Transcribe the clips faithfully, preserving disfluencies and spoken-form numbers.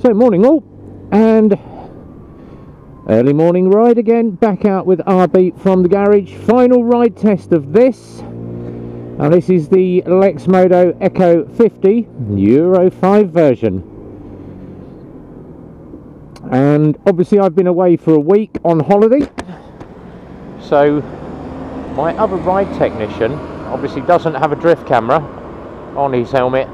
So morning all, and early morning ride again, back out with R B from the garage. Final ride test of this. Now this is the Lexmoto Echo fifty Euro five version. And obviously I've been away for a week on holiday, so my other ride technician obviously doesn't have a drift camera on his helmet,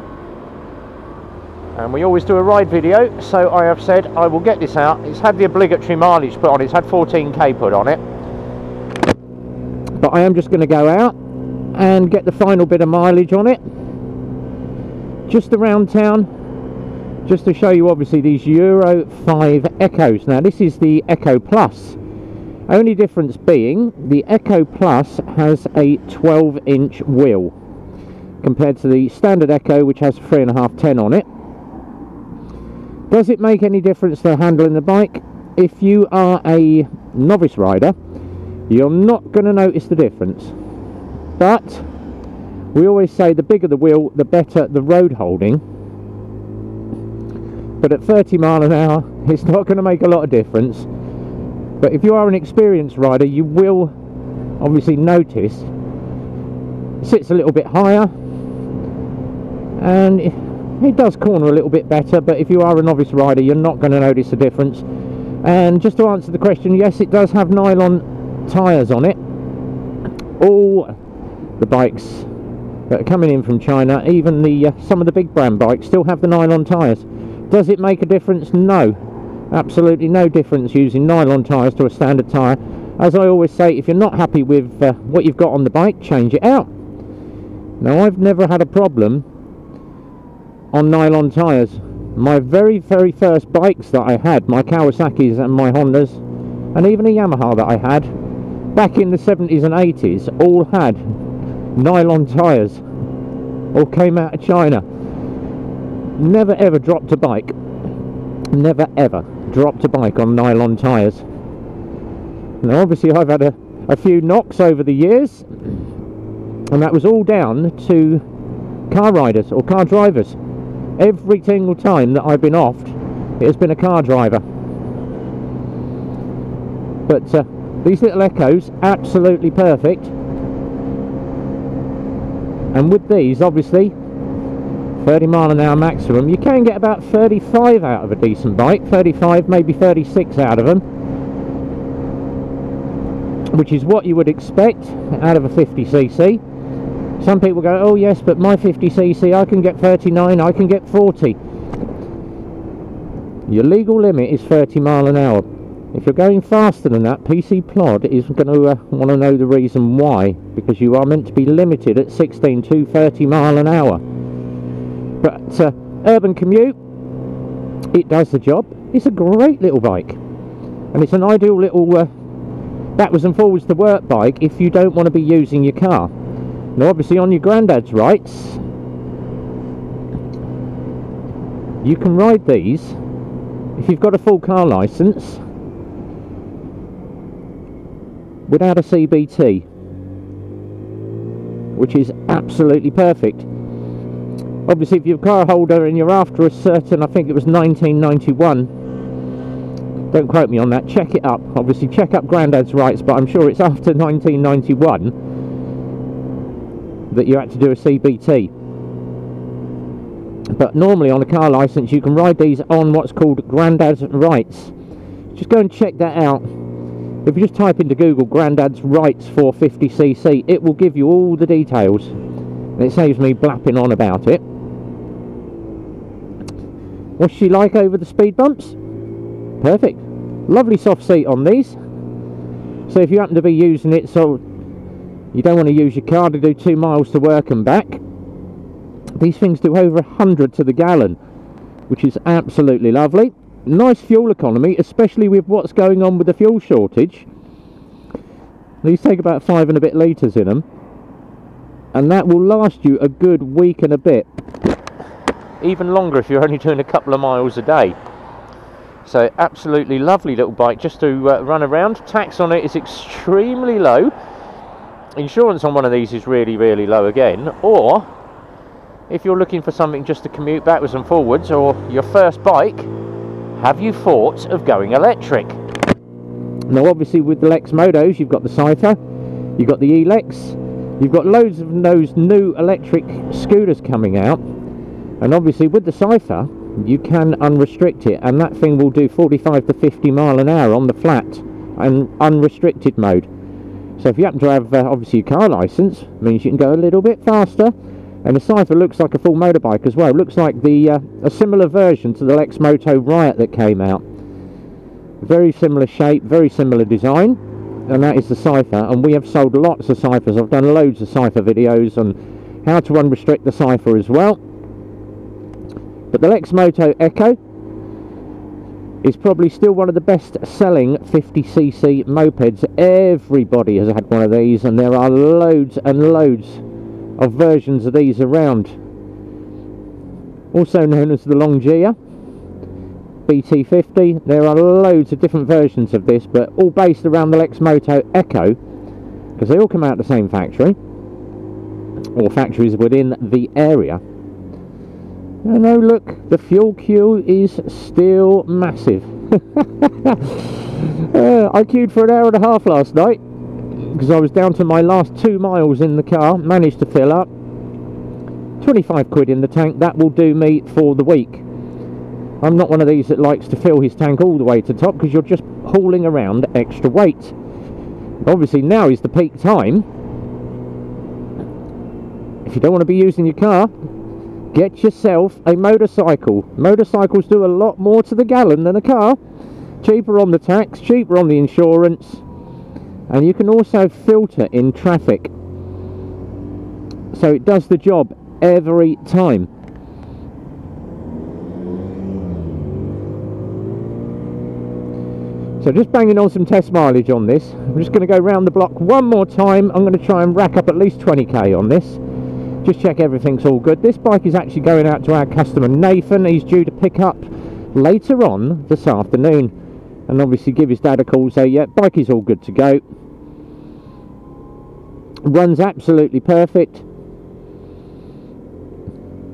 and we always do a ride video, so I have said I will get this out. It's had the obligatory mileage put on, it's had fourteen K put on it, but I am just going to go out and get the final bit of mileage on it just around town, just to show you obviously these Euro five Echos. Now this is the Echo Plus, only difference being the Echo Plus has a twelve inch wheel compared to the standard Echo which has three and a half ten on it. Does it make any difference to handling the bike? If you are a novice rider you're not going to notice the difference, but we always say the bigger the wheel the better the road holding. But at thirty mile an hour it's not going to make a lot of difference, but if you are an experienced rider you will obviously notice it sits a little bit higher and it does corner a little bit better, but if you are a novice rider you're not going to notice the difference. And just to answer the question, yes, it does have nylon tyres on it. All the bikes that are coming in from China, even the uh, some of the big brand bikes still have the nylon tyres. Does it make a difference? No, absolutely no difference using nylon tyres to a standard tyre. As I always say, if you're not happy with uh, what you've got on the bike, change it out. Now I've never had a problem on nylon tyres. My very very first bikes that I had, my Kawasaki's and my Hondas, and even a Yamaha that I had back in the seventies and eighties, all had nylon tyres, all came out of China. Never ever dropped a bike, never ever dropped a bike on nylon tyres. Now obviously I've had a, a few knocks over the years, and that was all down to car riders or car drivers. Every single time that I've been offed it has been a car driver. But uh, these little Echos, absolutely perfect. And with these obviously thirty mile an hour maximum, you can get about thirty-five out of a decent bike, thirty-five, maybe thirty-six out of them, which is what you would expect out of a fifty c c. Some people go, oh yes, but my fifty c c I can get thirty-nine, I can get forty. Your legal limit is thirty mile an hour. If you're going faster than that, P C Plod is going to uh, want to know the reason why, because you are meant to be limited at sixteen to thirty mile an hour. But uh, urban commute, it does the job. It's a great little bike, and it's an ideal little uh, backwards and forwards to work bike if you don't want to be using your car. Now obviously on your granddad's rights you can ride these if you've got a full car licence without a C B T, which is absolutely perfect. Obviously if you're a car holder and you're after a certain, I think it was nineteen ninety-one, don't quote me on that, check it up, obviously check up Grandad's rights, but I'm sure it's after nineteen ninety-one that you had to do a C B T. But normally on a car licence you can ride these on what's called Grandad's rights. Just go and check that out. If you just type into Google Grandad's rights for fifty c c, it will give you all the details. It saves me blapping on about it. What's she like over the speed bumps? Perfect. Lovely soft seat on these. So if you happen to be using it, so you don't want to use your car to do two miles to work and back, these things do over one hundred to the gallon, which is absolutely lovely. Nice fuel economy, especially with what's going on with the fuel shortage. These take about five and a bit litres in them, and that will last you a good week and a bit, even longer if you're only doing a couple of miles a day. So absolutely lovely little bike just to uh, run around. Tax on it is extremely low, insurance on one of these is really really low again, or if you're looking for something just to commute backwards and forwards, or your first bike, have you thought of going electric? Now obviously with the Lexmotos you've got the Cypher, you've got the E-Lex, you've got loads of those new electric scooters coming out, and obviously with the Cypher you can unrestrict it, and that thing will do forty-five to fifty mile an hour on the flat and unrestricted mode. So if you happen to have uh, obviously your car license, it means you can go a little bit faster. And the Cypher looks like a full motorbike as well. It looks like the uh, a similar version to the Lexmoto Riot that came out. Very similar shape, very similar design, and that is the Cypher. And we have sold lots of Cyphers. I've done loads of Cypher videos on how to unrestrict the Cypher as well. But the Lexmoto Echo is probably still one of the best selling fifty c c mopeds. Everybody has had one of these, and there are loads and loads of versions of these around, also known as the Longjia B T fifty. There are loads of different versions of this, but all based around the Lexmoto Echo, because they all come out of the same factory, or factories within the area. And no, look, the fuel queue is still massive. uh, I queued for an hour and a half last night, because I was down to my last two miles in the car, managed to fill up. twenty-five quid in the tank, that will do me for the week. I'm not one of these that likes to fill his tank all the way to top, because you're just hauling around extra weight. Obviously now is the peak time. If you don't want to be using your car, get yourself a motorcycle. Motorcycles do a lot more to the gallon than a car. Cheaper on the tax, cheaper on the insurance. And you can also filter in traffic, so it does the job every time. So just banging on some test mileage on this. I'm just going to go round the block one more time. I'm going to try and rack up at least twenty K on this. Just check everything's all good. This bike is actually going out to our customer Nathan. He's due to pick up later on this afternoon, and obviously give his dad a call, say yeah, bike is all good to go, runs absolutely perfect.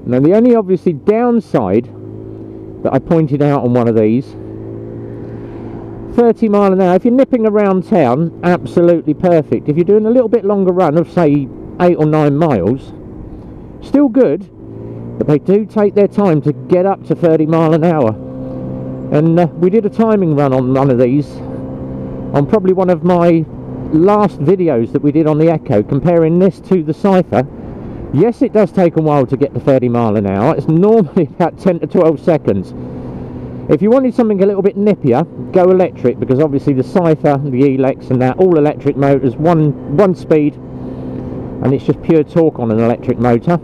Now the only obviously downside that I pointed out on one of these, thirty mile an hour, if you're nipping around town, absolutely perfect. If you're doing a little bit longer run of say eight or nine miles, still good, but they do take their time to get up to thirty mile an hour. And uh, we did a timing run on one of these on probably one of my last videos that we did on the Echo, comparing this to the Cypher. Yes, it does take a while to get to thirty mile an hour. It's normally about ten to twelve seconds. If you wanted something a little bit nippier, go electric, because obviously the Cypher, the E-Lex and that, all electric motors, one one speed, and it's just pure torque on an electric motor.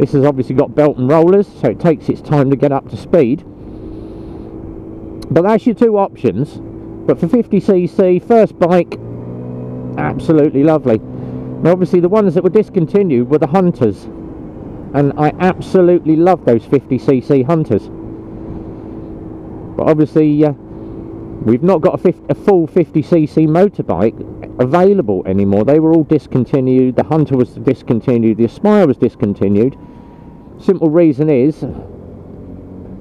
This has obviously got belt and rollers, so it takes its time to get up to speed. But that's your two options. But for fifty c c, first bike, absolutely lovely. Now obviously the ones that were discontinued were the Hunters, and I absolutely love those fifty c c Hunters. But obviously uh, we've not got a, a full fifty c c motorbike available anymore. They were all discontinued. The Hunter was discontinued, the Aspire was discontinued. Simple reason is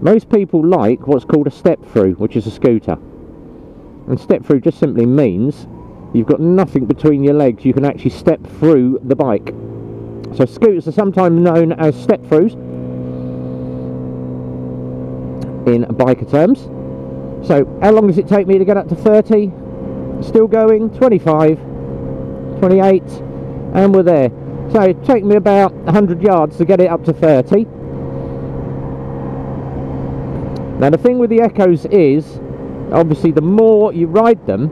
most people like what's called a step through, which is a scooter, and step through just simply means you've got nothing between your legs, you can actually step through the bike. So scooters are sometimes known as step throughs in biker terms. So how long does it take me to get up to thirty? Still going, twenty-five, twenty-eight, and we're there. So it took me about a hundred yards to get it up to thirty. Now the thing with the Echoes is, obviously the more you ride them,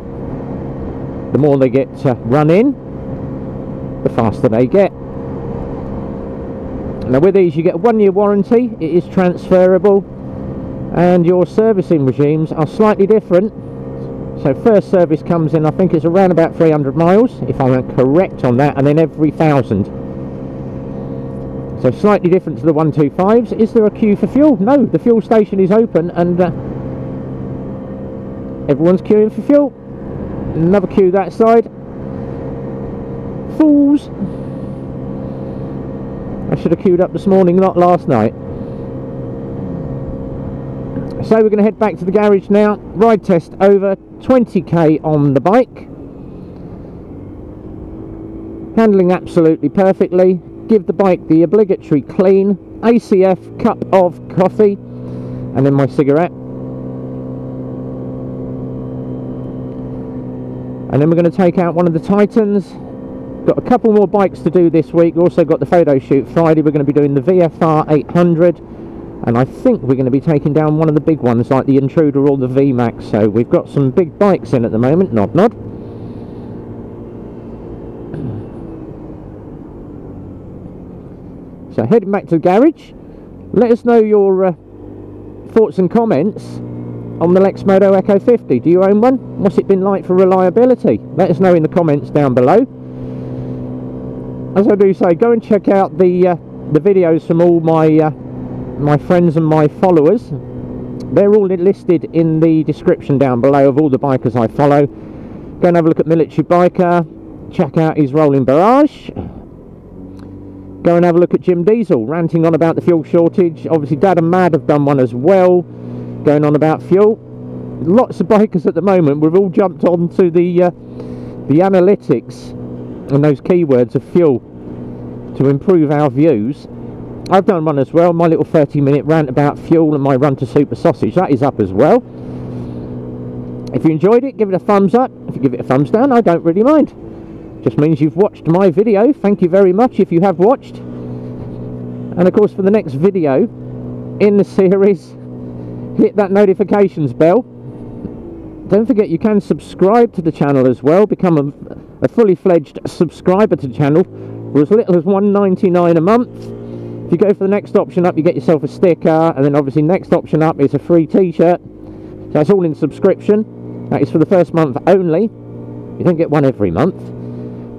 the more they get uh, run in, the faster they get. Now with these you get a one year warranty, it is transferable, and your servicing regimes are slightly different. So first service comes in, I think it's around about three hundred miles, if I'm correct on that, and then every thousand. So slightly different to the one two fives. Is there a queue for fuel? No, the fuel station is open, and uh, everyone's queuing for fuel. Another queue that side. Fools! I should have queued up this morning, not last night. So we're going to head back to the garage now, ride test over, twenty K on the bike. Handling absolutely perfectly, give the bike the obligatory clean, A C F cup of coffee, and then my cigarette. And then we're going to take out one of the Titans. Got a couple more bikes to do this week. Also got the photo shoot Friday. We're going to be doing the V F R eight hundred. And I think we're going to be taking down one of the big ones like the Intruder or the V MAX. So we've got some big bikes in at the moment. Nod, nod. So heading back to the garage. Let us know your uh, thoughts and comments on the Lexmoto Echo fifty. Do you own one? What's it been like for reliability? Let us know in the comments down below. As I do say, go and check out the uh, the videos from all my uh, my friends and my followers. They're all listed in the description down below of all the bikers I follow. Go and have a look at Military Biker. Check out his rolling barrage. Go and have a look at Jim Diesel ranting on about the fuel shortage. Obviously, Dad and Mad have done one as well, going on about fuel. Lots of bikers at the moment. We've all jumped onto the uh, the analytics and those keywords of fuel to improve our views. I've done one as well, my little thirty minute rant about fuel and my run to super sausage. That is up as well. If you enjoyed it, give it a thumbs up. If you give it a thumbs down, I don't really mind. Just means you've watched my video. Thank you very much if you have watched. And of course, for the next video in the series, hit that notifications bell. Don't forget you can subscribe to the channel as well. Become a, a fully fledged subscriber to the channel for as little as one ninety-nine a month. If you go for the next option up, you get yourself a sticker, and then obviously next option up is a free t-shirt. So that's all in subscription. That is for the first month only. You don't get one every month.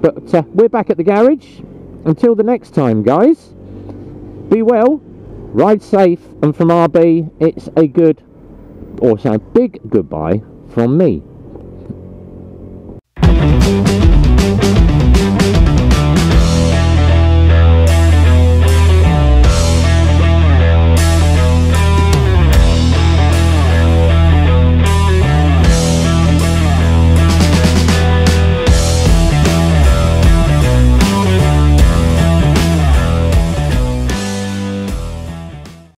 But uh, we're back at the garage. Until the next time, guys, be well. Ride safe, and from R B, it's a good, or say a big goodbye from me.